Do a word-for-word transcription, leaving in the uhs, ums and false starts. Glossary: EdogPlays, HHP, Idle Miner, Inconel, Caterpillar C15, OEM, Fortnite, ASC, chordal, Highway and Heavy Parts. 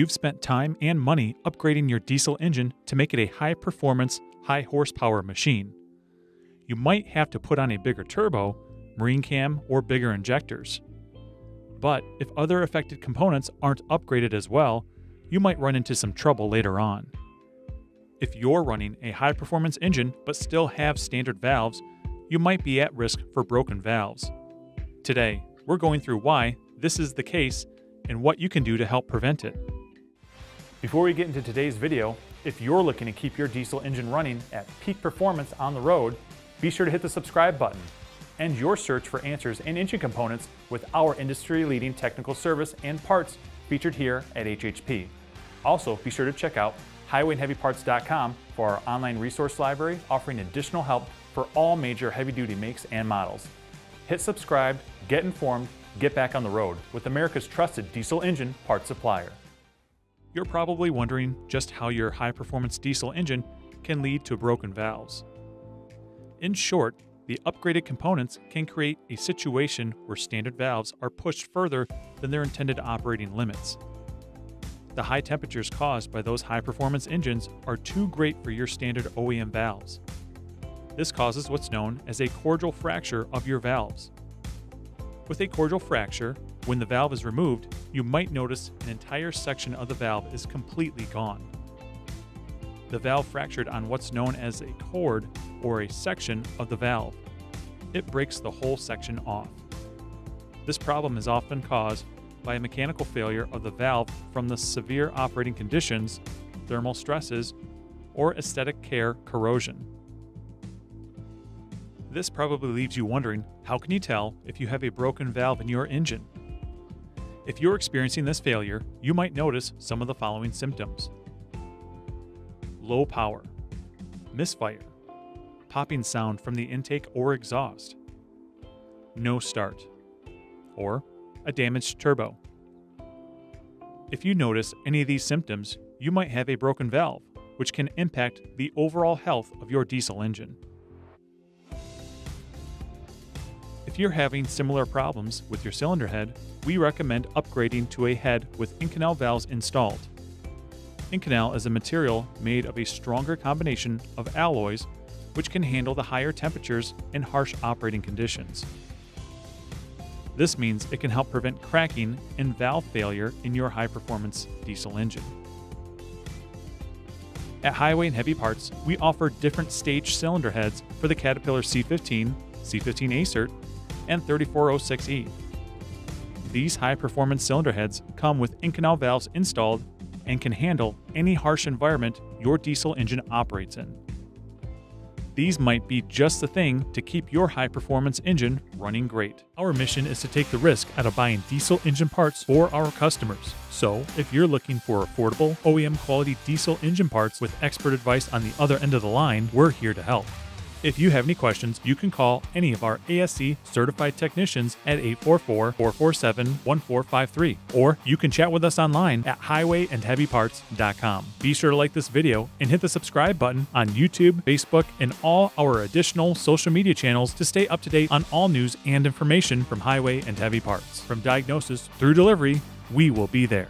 you've spent time and money upgrading your diesel engine to make it a high-performance, high-horsepower machine. You might have to put on a bigger turbo, marine cam, or bigger injectors. But if other affected components aren't upgraded as well, you might run into some trouble later on. If you're running a high-performance engine but still have standard valves, you might be at risk for broken valves. Today, we're going through why this is the case and what you can do to help prevent it. Before we get into today's video, if you're looking to keep your diesel engine running at peak performance on the road, be sure to hit the subscribe button. End your search for answers and engine components with our industry-leading technical service and parts featured here at H H P. Also, be sure to check out highway and heavy parts dot com for our online resource library offering additional help for all major heavy-duty makes and models. Hit subscribe, get informed, get back on the road with America's trusted diesel engine parts supplier. You're probably wondering just how your high-performance diesel engine can lead to broken valves. In short, the upgraded components can create a situation where standard valves are pushed further than their intended operating limits. The high temperatures caused by those high-performance engines are too great for your standard O E M valves. This causes what's known as a chordal fracture of your valves. With a chordal fracture, when the valve is removed, you might notice an entire section of the valve is completely gone. The valve fractured on what's known as a chord, or a section of the valve. It breaks the whole section off. This problem is often caused by a mechanical failure of the valve from the severe operating conditions, thermal stresses, or aesthetic care corrosion. This probably leaves you wondering, how can you tell if you have a broken valve in your engine? If you're experiencing this failure, you might notice some of the following symptoms: low power, misfire, popping sound from the intake or exhaust, no start, or a damaged turbo. If you notice any of these symptoms, you might have a broken valve, which can impact the overall health of your diesel engine. If you're having similar problems with your cylinder head, we recommend upgrading to a head with Inconel valves installed. Inconel is a material made of a stronger combination of alloys which can handle the higher temperatures and harsh operating conditions. This means it can help prevent cracking and valve failure in your high-performance diesel engine. At Highway and Heavy Parts, we offer different stage cylinder heads for the Caterpillar C fifteen, C fifteen A Cert, and thirty-four oh six E. These high-performance cylinder heads come with Inconel valves installed and can handle any harsh environment your diesel engine operates in. These might be just the thing to keep your high-performance engine running great. Our mission is to take the risk out of buying diesel engine parts for our customers. So, if you're looking for affordable, O E M-quality diesel engine parts with expert advice on the other end of the line, we're here to help. If you have any questions, you can call any of our A S C certified technicians at eight four four, four four seven, one four five three, or you can chat with us online at highway and heavy parts dot com. Be sure to like this video and hit the subscribe button on YouTube, Facebook, and all our additional social media channels to stay up to date on all news and information from Highway and Heavy Parts. From diagnosis through delivery, we will be there.